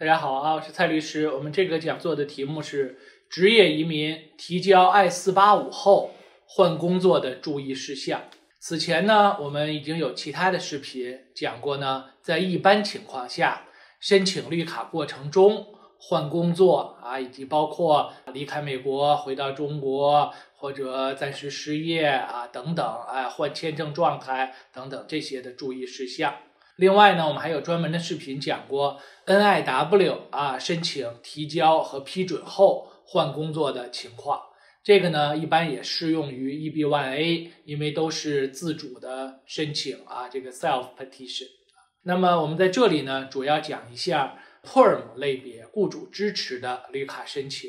大家好啊，我是蔡律师。我们这个讲座的题目是职业移民提交 I485 后换工作的注意事项。此前呢，我们已经有其他的视频讲过呢，在一般情况下，申请绿卡过程中换工作啊，以及包括离开美国回到中国或者暂时失业啊等等啊，换签证状态等等这些的注意事项。另外呢，我们还有专门的视频讲过 NIW 申请提交和批准后换工作的情况。这个呢，一般也适用于 EB1A， 因为都是自主的申请啊，这个 self petition。那么我们在这里呢，主要讲一下 Perm 类别雇主支持的绿卡申请，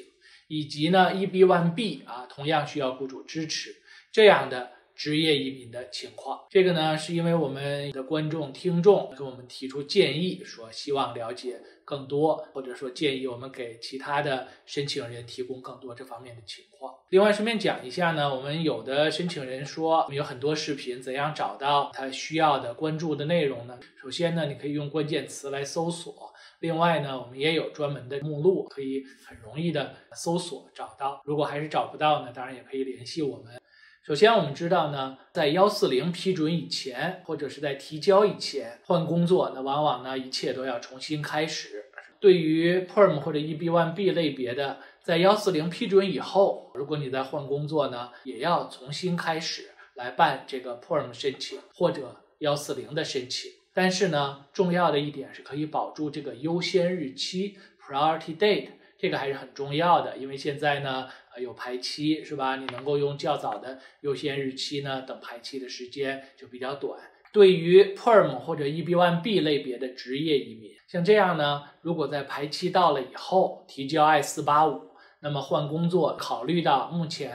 以及呢 EB1B 同样需要雇主支持这样的职业移民的情况。这个呢，是因为我们的观众听众给我们提出建议，说希望了解更多，或者说建议我们给其他的申请人提供更多这方面的情况。另外顺便讲一下呢，我们有的申请人说，我们有很多视频怎样找到他需要的关注的内容呢？首先呢，你可以用关键词来搜索。另外呢，我们也有专门的目录，可以很容易的搜索找到。如果还是找不到呢，当然也可以联系我们。首先我们知道呢，在140批准以前，或者是在提交以前换工作，那往往呢一切都要重新开始。对于 Perm 或者 EB1B 类别的，在140批准以后，如果你在换工作呢，也要重新开始来办这个 Perm 申请或者140的申请。但是呢，重要的一点是可以保住这个优先日期 priority date， 这个还是很重要的，因为现在呢有排期是吧？你能够用较早的优先日期呢，等排期的时间就比较短。对于 Perm 或者 EB1B 类别的职业移民，像这样呢，如果在排期到了以后提交 I485， 那么换工作考虑到目前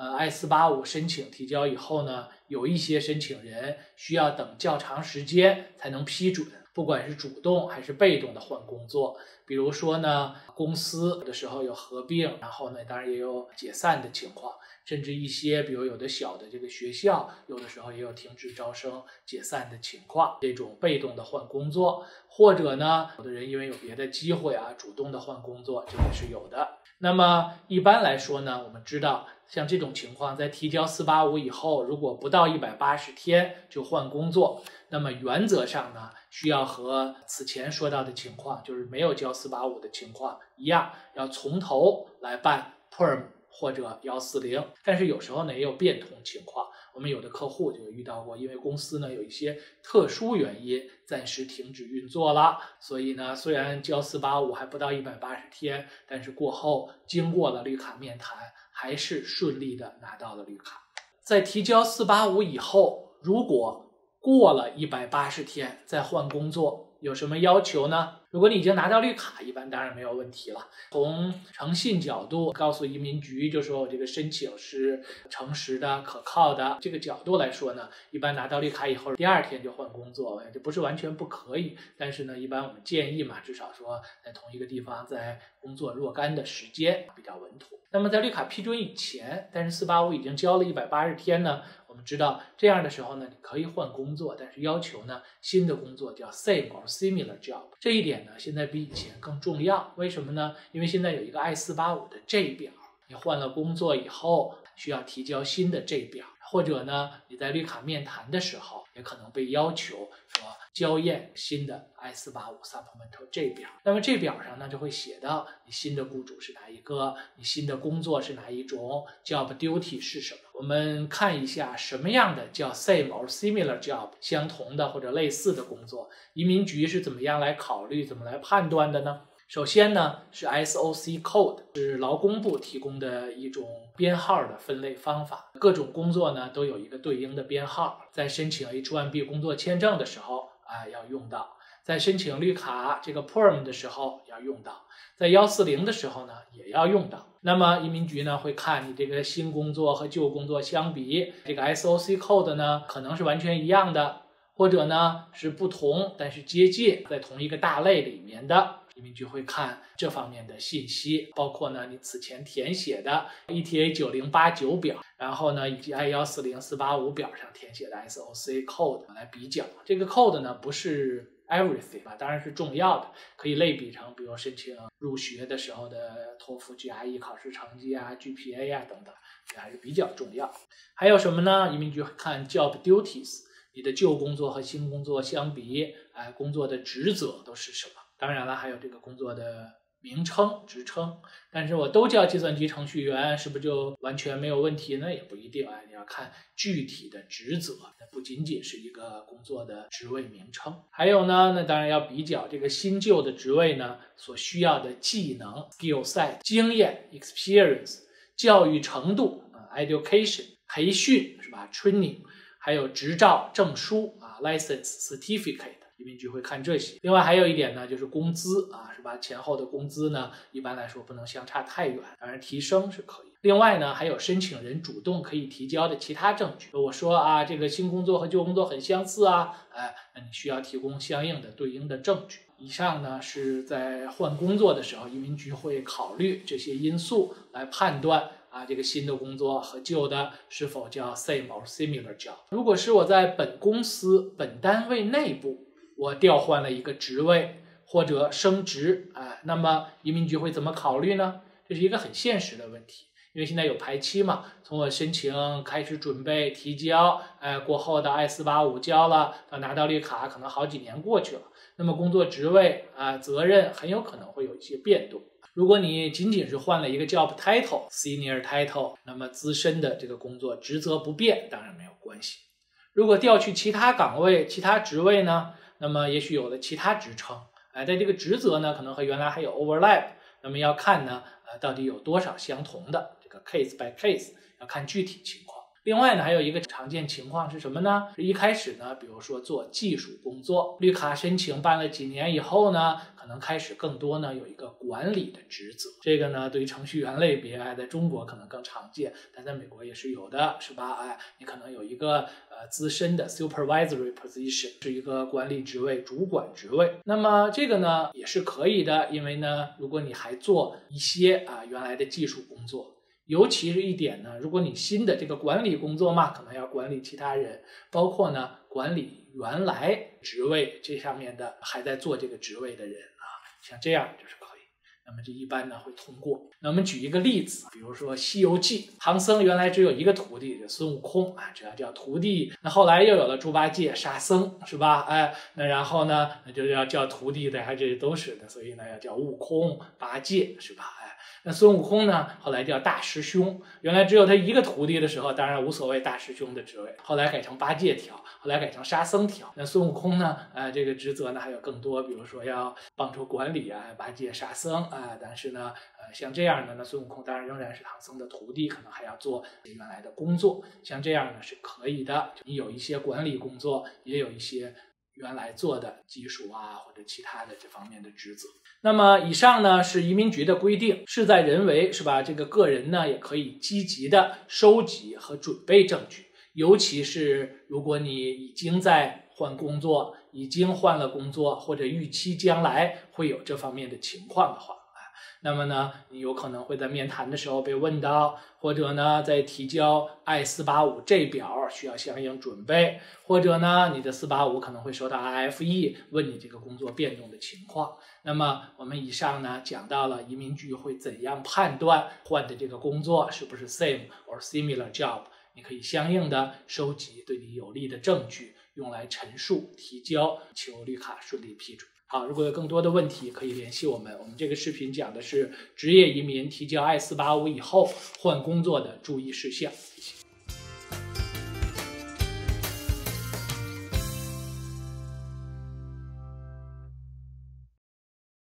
I485 申请提交以后呢，有一些申请人需要等较长时间才能批准。不管是主动还是被动的换工作，比如说呢，公司有的时候有合并，然后呢，当然也有解散的情况，甚至一些，比如有的小的这个学校，有的时候也有停止招生、解散的情况。这种被动的换工作，或者呢，有的人因为有别的机会主动的换工作，这也是有的。那么一般来说呢，我们知道，像这种情况，在提交485以后，如果不到180天就换工作，那么原则上呢，需要和此前说到的情况，就是没有交485的情况一样，要从头来办 Perm 或者140。但是有时候呢，也有变通情况，我们有的客户就遇到过，因为公司呢有一些特殊原因暂时停止运作了，所以呢，虽然交485还不到180天，但是过后经过了绿卡面谈，还是顺利的拿到了绿卡。在提交485以后，如果过了180天再换工作，有什么要求呢？如果你已经拿到绿卡，一般当然没有问题了。从诚信角度，告诉移民局就说我这个申请是诚实的、可靠的，这个角度来说呢，一般拿到绿卡以后第二天就换工作，这不是完全不可以，但是呢，一般我们建议嘛，至少说在同一个地方在工作若干的时间比较稳妥。那么在绿卡批准以前，但是485已经交了180天呢，我们知道这样的时候呢，你可以换工作，但是要求呢，新的工作叫 same or similar job。这一点呢，现在比以前更重要。为什么呢？因为现在有一个 I485 的 J 表，你换了工作以后需要提交新的 J 表，或者呢，你在绿卡面谈的时候也可能被要求说交验新的 I485 supplemental J 表。那么这表上呢，就会写到你新的雇主是哪一个，你新的工作是哪一种 ，job duty 是什么。我们看一下什么样的叫 same or similar job， 相同的或者类似的工作，移民局是怎么样来考虑、怎么来判断的呢？首先呢，是 SOC Code， 是劳工部提供的一种编号的分类方法。各种工作呢都有一个对应的编号，在申请 H-1B 工作签证的时候要用到，在申请绿卡这个 Perm 的时候要用到，在140的时候呢也要用到。那么移民局呢会看你这个新工作和旧工作相比，这个 SOC Code 呢可能是完全一样的，或者呢是不同但是接近，在同一个大类里面的。移民局会看这方面的信息，包括呢你此前填写的 ETA9089 表，然后呢以及 I140 485表上填写的 SOC Code 来比较。这个 Code 呢不是 everything 啊，当然是重要的，可以类比成比如申请入学的时候的托福 GRE 考试成绩啊 GPA 啊等等，这还是比较重要。还有什么呢？移民局看 job duties， 你的旧工作和新工作相比，工作的职责都是什么？当然了，还有这个工作的名称、职称，但是我都叫计算机程序员，是不是就完全没有问题呢？也不一定啊，你要看具体的职责，不仅仅是一个工作的职位名称。还有呢，那当然要比较这个新旧的职位呢所需要的技能 skill set、经验 experience、教育程度education、培训是吧 training， 还有执照、证书license、certificate。移民局会看这些，另外还有一点呢，就是工资是吧？前后的工资呢，一般来说不能相差太远，当然提升是可以。另外呢，还有申请人主动可以提交的其他证据。我说这个新工作和旧工作很相似那你需要提供相应的对应的证据。以上呢是在换工作的时候，移民局会考虑这些因素来判断。这个新的工作和旧的是否叫 same or similar job？ 如果是我在本公司本单位内部，我调换了一个职位或者升职那么移民局会怎么考虑呢？这是一个很现实的问题，因为现在有排期嘛，从我申请开始准备提交，过后的 I485 交了，到拿到绿卡可能好几年过去了，那么工作职位责任很有可能会有一些变动。如果你仅仅是换了一个 job title senior title， 那么资深的这个工作职责不变，当然没有关系。如果调去其他岗位其他职位呢，那么也许有了其他职称，在这个职责呢可能和原来还有 overlap， 那么要看呢到底有多少相同的，这个 case by case 要看具体情况。另外呢，还有一个常见情况是什么呢？一开始呢，比如说做技术工作，绿卡申请办了几年以后呢，可能开始更多呢有一个管理的职责。这个呢，对于程序员类别，在中国可能更常见，但在美国也是有的，是吧？你可能有一个资深的 supervisory position， 是一个管理职位、主管职位。那么这个呢也是可以的，因为呢，如果你还做一些原来的技术工作。尤其是一点呢，如果你新的这个管理工作嘛，可能要管理其他人，包括呢管理原来职位这上面的还在做这个职位的人像这样就是可以。那么这一般呢会通过。那我们举一个例子，比如说《西游记》，唐僧原来只有一个徒弟，就孙悟空只要叫徒弟。那后来又有了猪八戒、沙僧，是吧？那然后呢，那就要叫徒弟的，这都是的，所以呢要叫悟空、八戒，是吧？那孙悟空呢？后来叫大师兄。原来只有他一个徒弟的时候，当然无所谓大师兄的职位。后来改成八戒条，后来改成沙僧条。那孙悟空呢？这个职责呢还有更多，比如说要统筹管理八戒、沙僧但是呢，像这样呢，那孙悟空当然仍然是唐僧的徒弟，可能还要做原来的工作。像这样呢是可以的，你有一些管理工作，也有一些。原来做的技术或者其他的这方面的职责。那么以上呢是移民局的规定，事在人为，是吧？这个个人呢也可以积极的收集和准备证据，尤其是如果你已经在换工作，已经换了工作，或者预期将来会有这方面的情况的话。那么呢，你有可能会在面谈的时候被问到，或者呢，在提交 I485J 表需要相应准备，或者呢，你的485可能会收到 RFE 问你这个工作变动的情况。那么我们以上呢讲到了移民局会怎样判断换的这个工作是不是 same or similar job， 你可以相应的收集对你有利的证据，用来陈述、提交，求绿卡顺利批准。好，如果有更多的问题可以联系我们。我们这个视频讲的是职业移民提交I485以后换工作的注意事项。